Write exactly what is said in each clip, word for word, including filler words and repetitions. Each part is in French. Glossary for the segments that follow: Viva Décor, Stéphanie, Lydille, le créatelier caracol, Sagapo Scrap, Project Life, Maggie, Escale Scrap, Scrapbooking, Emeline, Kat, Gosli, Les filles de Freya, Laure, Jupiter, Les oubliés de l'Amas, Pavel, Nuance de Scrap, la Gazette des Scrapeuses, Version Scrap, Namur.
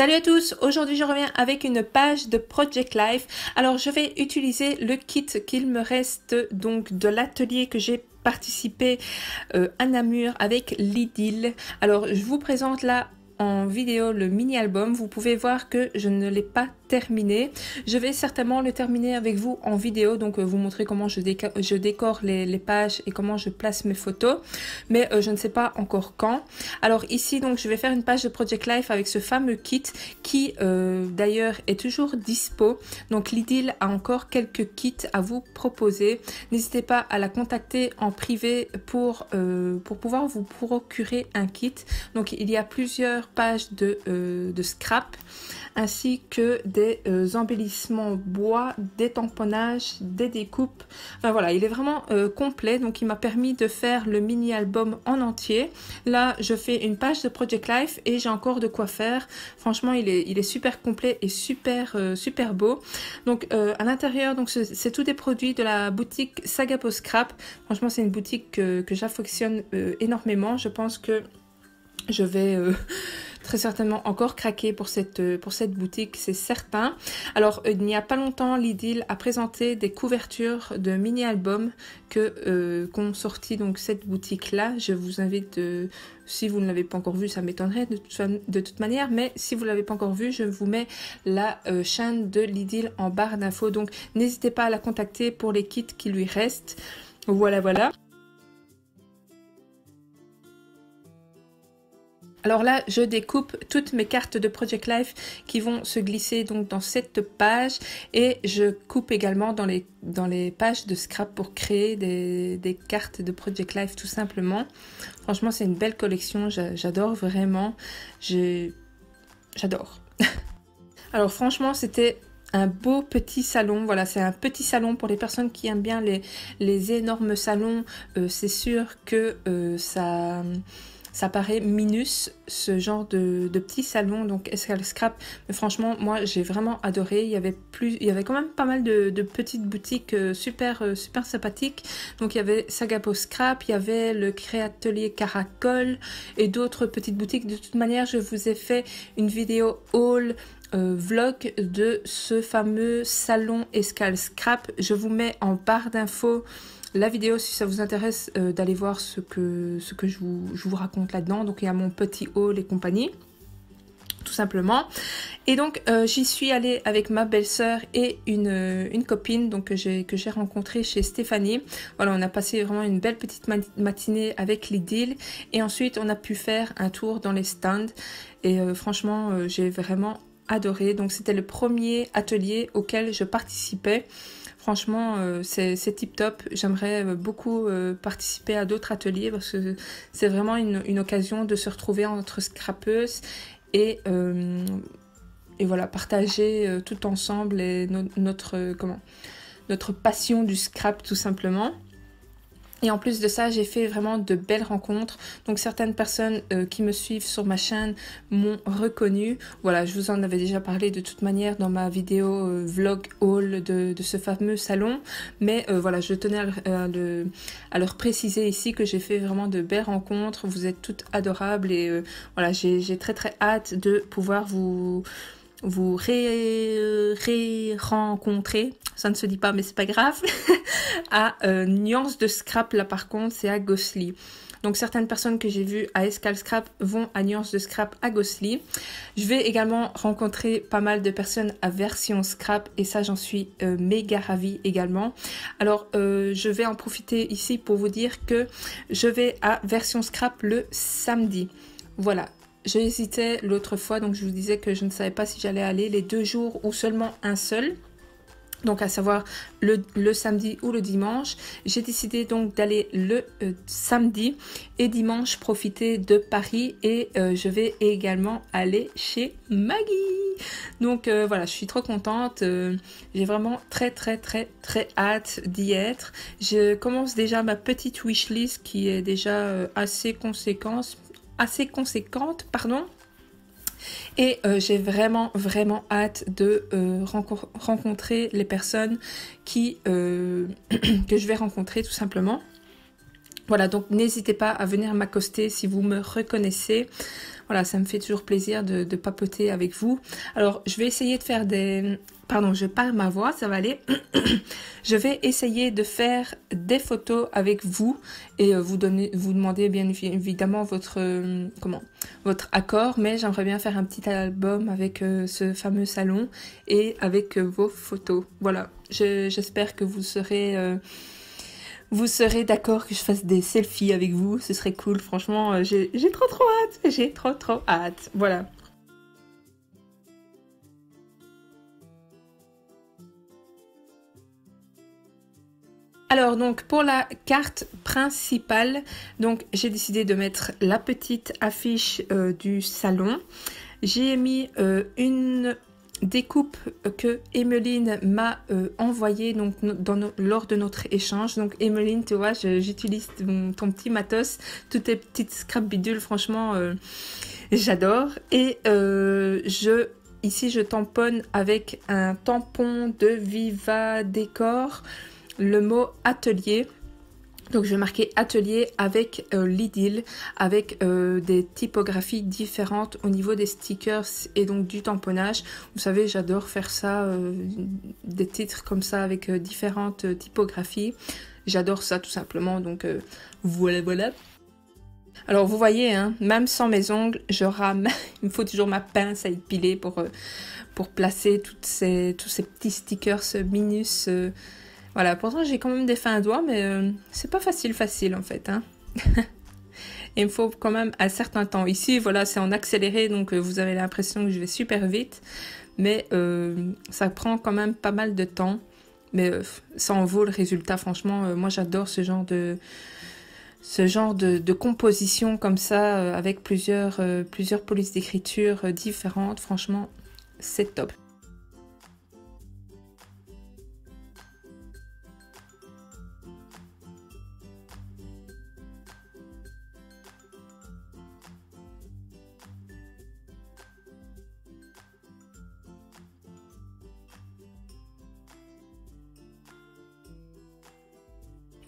Salut à tous, aujourd'hui je reviens avec une page de Project Life. Alors je vais utiliser le kit qu'il me reste donc de l'atelier que j'ai participé euh, à Namur avec Lydille. Alors je vous présente là en vidéo le mini-album, vous pouvez voir que je ne l'ai pas terminé. Je vais certainement le terminer avec vous en vidéo, donc euh, vous montrer comment je, déco je décore les, les pages et comment je place mes photos, mais euh, je ne sais pas encore quand. Alors ici, donc je vais faire une page de Project Life avec ce fameux kit qui euh, d'ailleurs est toujours dispo. Donc Lydille a encore quelques kits à vous proposer. N'hésitez pas à la contacter en privé pour, euh, pour pouvoir vous procurer un kit. Donc il y a plusieurs pages de, euh, de scrap ainsi que des euh, embellissements bois, des tamponnages, des découpes. Enfin, voilà, il est vraiment euh, complet, donc il m'a permis de faire le mini album en entier. Là je fais une page de Project Life et j'ai encore de quoi faire. Franchement il est, il est super complet et super euh, super beau. Donc euh, à l'intérieur, donc c'est tous des produits de la boutique Sagapo Scrap. Franchement c'est une boutique que, que j'affectionne euh, énormément. Je pense que je vais euh, très certainement encore craquer pour cette, pour cette boutique, c'est certain. Alors, il n'y a pas longtemps, Lydille a présenté des couvertures de mini-albums que euh, qu'ont sorti donc cette boutique-là. Je vous invite, euh, si vous ne l'avez pas encore vu, ça m'étonnerait de, de toute manière, mais si vous ne l'avez pas encore vu, je vous mets la euh, chaîne de Lydille en barre d'infos. Donc, n'hésitez pas à la contacter pour les kits qui lui restent. Voilà, voilà. Alors là, je découpe toutes mes cartes de Project Life qui vont se glisser donc dans cette page, et je coupe également dans les, dans les pages de scrap pour créer des, des cartes de Project Life tout simplement. Franchement, c'est une belle collection, j'adore vraiment, j'adore. Alors franchement, c'était un beau petit salon. Voilà, c'est un petit salon pour les personnes qui aiment bien les, les énormes salons. Euh, c'est sûr que euh, ça... ça paraît minus, ce genre de, de petit salon, donc Escale Scrap. Mais franchement, moi, j'ai vraiment adoré. Il y avait plus, il y avait quand même pas mal de, de petites boutiques super, super sympathiques. Donc, il y avait Sagapo Scrap, il y avait le Créatelier Caracol et d'autres petites boutiques. De toute manière, je vous ai fait une vidéo haul Euh, vlog de ce fameux salon Escale Scrap. Je vous mets en barre d'infos la vidéo si ça vous intéresse euh, d'aller voir ce que, ce que je vous, je vous raconte là-dedans. Donc il y a mon petit haul et compagnie, tout simplement. Et donc euh, j'y suis allée avec ma belle-sœur et une, euh, une copine donc que j'ai que j'ai rencontrée chez Stéphanie. Voilà, on a passé vraiment une belle petite matinée avec Lydille, et ensuite on a pu faire un tour dans les stands, et euh, franchement euh, j'ai vraiment adoré. Donc c'était le premier atelier auquel je participais. Franchement euh, c'est tip top. J'aimerais beaucoup euh, participer à d'autres ateliers parce que c'est vraiment une, une occasion de se retrouver entre scrapeuses et, euh, et voilà, partager euh, tout ensemble et no notre, euh, comment, notre passion du scrap tout simplement. Et en plus de ça, j'ai fait vraiment de belles rencontres. Donc certaines personnes euh, qui me suivent sur ma chaîne m'ont reconnue. Voilà, je vous en avais déjà parlé de toute manière dans ma vidéo euh, vlog haul de, de ce fameux salon. Mais euh, voilà, je tenais à, euh, le, à leur préciser ici que j'ai fait vraiment de belles rencontres. Vous êtes toutes adorables, et euh, voilà, j'ai très très hâte de pouvoir vous... vous ré-rencontrer, ça ne se dit pas mais c'est pas grave, à euh, Nuance de Scrap. Là par contre c'est à Gosli. Donc certaines personnes que j'ai vues à Escale Scrap vont à Nuance de Scrap à Gosli. Je vais également rencontrer pas mal de personnes à Version Scrap, et ça j'en suis euh, méga ravie également. Alors euh, je vais en profiter ici pour vous dire que je vais à Version Scrap le samedi. Voilà. J'hésitais l'autre fois, donc je vous disais que je ne savais pas si j'allais aller les deux jours ou seulement un seul, donc à savoir le, le samedi ou le dimanche. J'ai décidé donc d'aller le euh, samedi, et dimanche profiter de Paris, et euh, je vais également aller chez Maggie. Donc euh, voilà, je suis trop contente, euh, j'ai vraiment très très très très hâte d'y être. Je commence déjà ma petite wishlist qui est déjà euh, assez conséquente. assez conséquente, pardon. Et euh, j'ai vraiment, vraiment hâte de euh, renco rencontrer les personnes qui, euh, que je vais rencontrer tout simplement. Voilà, donc n'hésitez pas à venir m'accoster si vous me reconnaissez. Voilà, ça me fait toujours plaisir de, de papoter avec vous. Alors, je vais essayer de faire des... Pardon, je perds ma voix, ça va aller. Je vais essayer de faire des photos avec vous et vous donner, vous demander bien évidemment votre, comment, votre accord. Mais j'aimerais bien faire un petit album avec euh, ce fameux salon et avec euh, vos photos. Voilà, j'espère que vous serez... Euh, Vous serez d'accord que je fasse des selfies avec vous, ce serait cool, franchement, j'ai trop trop hâte, j'ai trop trop hâte, voilà. Alors donc pour la carte principale, donc j'ai décidé de mettre la petite affiche euh, du salon. J'ai mis euh, une... découpe que Emeline m'a euh, envoyée donc, dans nos, lors de notre échange. Donc Emeline, tu vois, j'utilise ton, ton petit matos, toutes tes petites scrap bidules, franchement, euh, j'adore. Et euh, je, ici, je tamponne avec un tampon de Viva Décor le mot « atelier ». Donc je vais marquer atelier avec euh, Lydille, avec euh, des typographies différentes au niveau des stickers et donc du tamponnage. Vous savez, j'adore faire ça, euh, des titres comme ça avec euh, différentes euh, typographies. J'adore ça tout simplement, donc euh, voilà, voilà. Alors vous voyez, hein, même sans mes ongles, je rame. Il me faut toujours ma pince à épiler pour, euh, pour placer toutes ces, tous ces petits stickers minus... Euh, Voilà, pourtant j'ai quand même des fins à doigts, mais euh, c'est pas facile facile en fait, hein. Il me faut quand même un certain temps. Ici, voilà, c'est en accéléré, donc euh, vous avez l'impression que je vais super vite, mais euh, ça prend quand même pas mal de temps. Mais euh, ça en vaut le résultat, franchement. Euh, moi, j'adore ce genre de ce genre de, de composition comme ça, euh, avec plusieurs, euh, plusieurs polices d'écriture euh, différentes. Franchement, c'est top.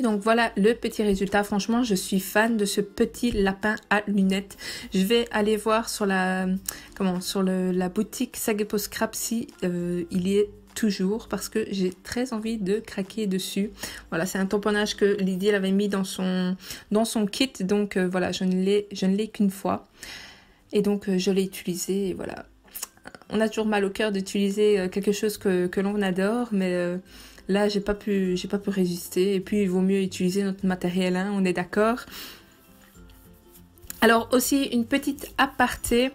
Et donc voilà le petit résultat. Franchement, je suis fan de ce petit lapin à lunettes. Je vais aller voir sur la, comment, sur le, la boutique Sagapo Scrap si euh, il y est toujours, parce que j'ai très envie de craquer dessus. Voilà, c'est un tamponnage que Lydille avait mis dans son, dans son kit. Donc euh, voilà, je ne l'ai je ne l'ai qu'une fois. Et donc euh, je l'ai utilisé et voilà. On a toujours mal au cœur d'utiliser quelque chose que, que l'on adore, mais... Euh, Là, j'ai pas pu, j'ai pas pu résister. Et puis, il vaut mieux utiliser notre matériel, hein, on est d'accord. Alors, aussi, une petite aparté.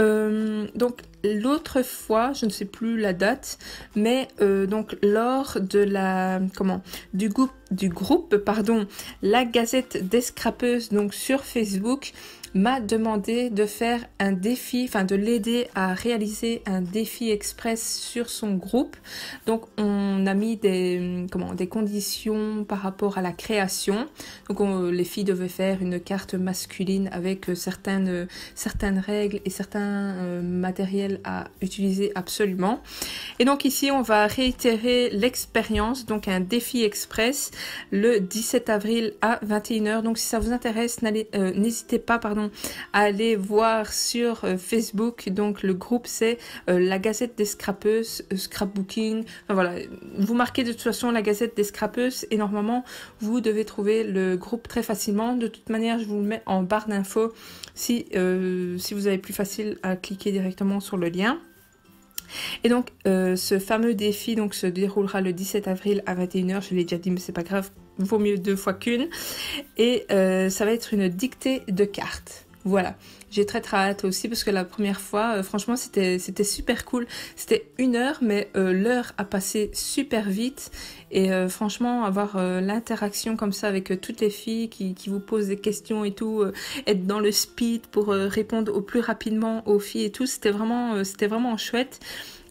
Euh, donc, l'autre fois, je ne sais plus la date, mais euh, donc lors de la, comment, du groupe, du groupe, pardon, la Gazette des Scrapeuses, donc sur Facebook, m'a demandé de faire un défi, enfin de l'aider à réaliser un défi express sur son groupe. Donc on a mis des, comment, des conditions par rapport à la création. Donc on, les filles devaient faire une carte masculine avec certaines, certaines règles et certains euh, matériels à utiliser absolument. Et donc ici on va réitérer l'expérience, donc un défi express le dix-sept avril à vingt et une heures. Donc si ça vous intéresse, n'hésitez pas, pardon, à aller voir sur Facebook. Donc le groupe c'est euh, la Gazette des Scrapeuses, euh, Scrapbooking, enfin, voilà, vous marquez de toute façon la Gazette des Scrapeuses et normalement vous devez trouver le groupe très facilement. De toute manière je vous le mets en barre d'infos si, euh, si vous avez plus facile à cliquer directement sur le lien. Et donc euh, ce fameux défi donc se déroulera le dix-sept avril à vingt et une heures, je l'ai déjà dit mais c'est pas grave, vaut mieux deux fois qu'une. Et euh, ça va être une dictée de cartes. Voilà, j'ai très très hâte aussi parce que la première fois, euh, franchement, c'était c'était super cool. C'était une heure, mais euh, l'heure a passé super vite. Et euh, franchement, avoir euh, l'interaction comme ça avec euh, toutes les filles qui, qui vous posent des questions et tout, euh, être dans le speed pour euh, répondre au plus rapidement aux filles et tout, c'était vraiment, euh, c'était vraiment chouette.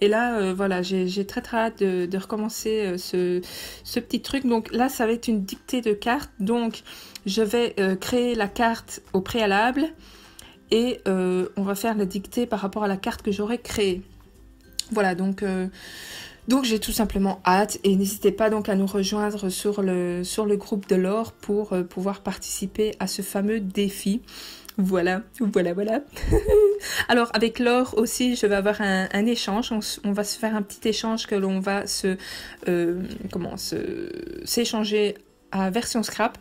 Et là, euh, voilà, j'ai très très hâte de, de recommencer euh, ce, ce petit truc. Donc là, ça va être une dictée de cartes. Donc, je vais euh, créer la carte au préalable et euh, on va faire la dictée par rapport à la carte que j'aurai créée. Voilà, donc... Euh Donc j'ai tout simplement hâte, et n'hésitez pas donc à nous rejoindre sur le, sur le groupe de Laure pour euh, pouvoir participer à ce fameux défi. Voilà, voilà, voilà. Alors avec Laure aussi, je vais avoir un, un échange. On, on va se faire un petit échange que l'on va se, euh, comment, se, s'échanger à Version Scrap.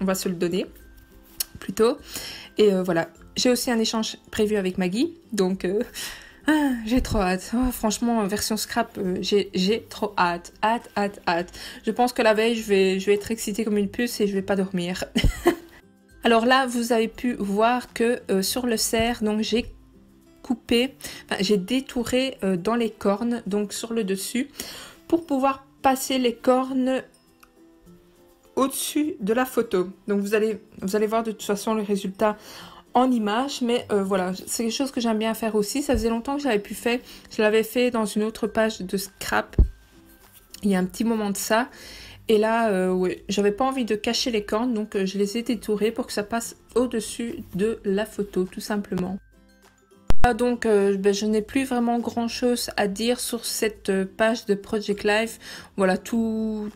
On va se le donner plutôt. Et euh, voilà, j'ai aussi un échange prévu avec Maggie. Donc euh, ah, j'ai trop hâte. Oh, franchement, Version Scrap, euh, j'ai trop hâte, hâte, hâte, hâte. Je pense que la veille, je vais, je vais être excitée comme une puce et je vais pas dormir. Alors là, vous avez pu voir que euh, sur le cerf, donc j'ai coupé, enfin, j'ai détouré euh, dans les cornes, donc sur le dessus, pour pouvoir passer les cornes au-dessus de la photo. Donc vous allez, vous allez voir de toute façon le résultat en image, mais euh, voilà, c'est quelque chose que j'aime bien faire aussi. Ça faisait longtemps que j'avais pu faire, je l'avais fait dans une autre page de scrap, il y a un petit moment de ça. Et là, euh, ouais, j'avais pas envie de cacher les cornes, donc je les ai détourées pour que ça passe au-dessus de la photo, tout simplement. Ah, donc, euh, ben, je n'ai plus vraiment grand-chose à dire sur cette page de Project Life. Voilà, tout,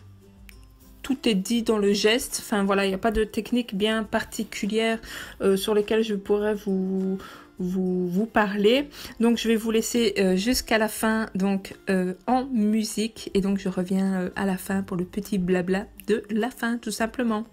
tout est dit dans le geste. Enfin, voilà, il n'y a pas de technique bien particulière euh, sur lesquelles je pourrais vous... Vous, vous parler. Donc je vais vous laisser euh, jusqu'à la fin, donc euh, en musique, et donc je reviens euh, à la fin pour le petit blabla de la fin, tout simplement.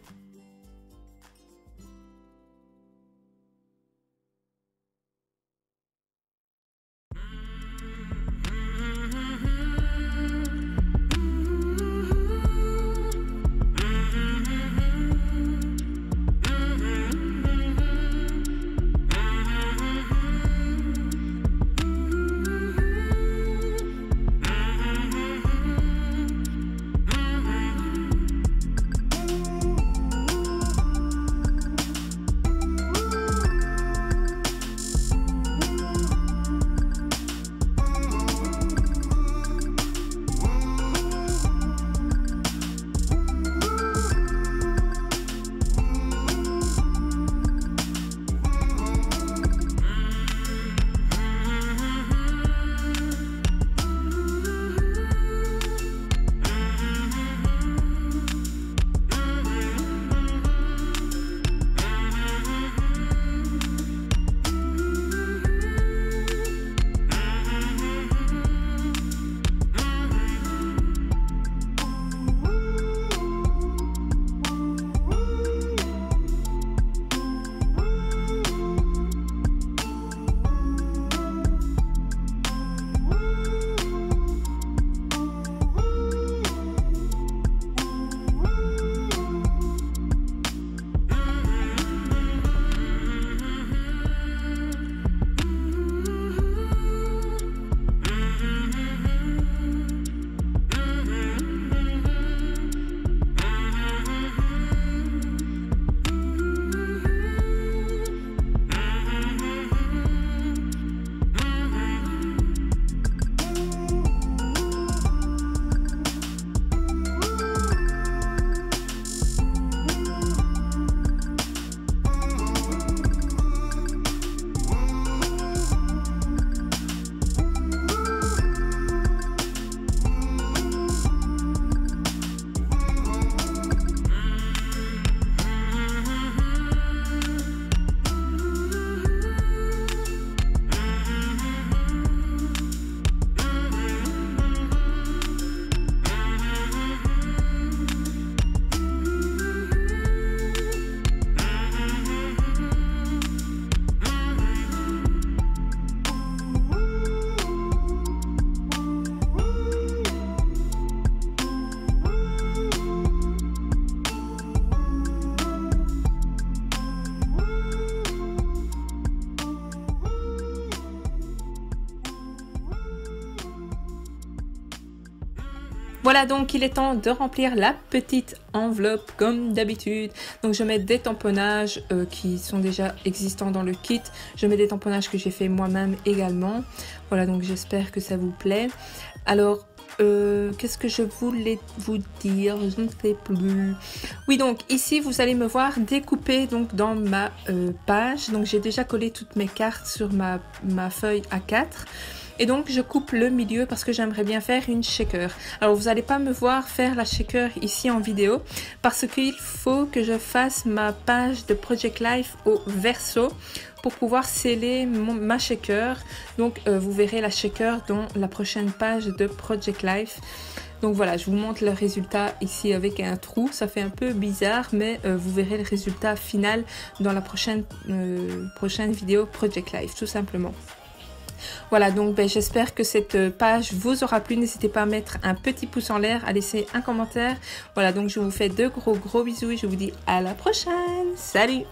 Voilà, donc il est temps de remplir la petite enveloppe comme d'habitude. Donc je mets des tamponnages euh, qui sont déjà existants dans le kit. Je mets des tamponnages que j'ai fait moi-même également. Voilà, donc j'espère que ça vous plaît. Alors, euh, qu'est-ce que je voulais vous dire? Je ne sais plus. Oui, donc ici, vous allez me voir découper donc dans ma euh, page. Donc j'ai déjà collé toutes mes cartes sur ma, ma feuille A quatre. Et donc je coupe le milieu parce que j'aimerais bien faire une shaker. Alors vous n'allez pas me voir faire la shaker ici en vidéo parce qu'il faut que je fasse ma page de Project Life au verso pour pouvoir sceller mon, ma shaker. Donc euh, vous verrez la shaker dans la prochaine page de Project Life. Donc voilà, je vous montre le résultat ici avec un trou, ça fait un peu bizarre, mais euh, vous verrez le résultat final dans la prochaine, euh, prochaine vidéo Project Life, tout simplement. Voilà, donc ben, j'espère que cette page vous aura plu. N'hésitez pas à mettre un petit pouce en l'air, à laisser un commentaire. Voilà, donc je vous fais de gros gros bisous et je vous dis à la prochaine. Salut!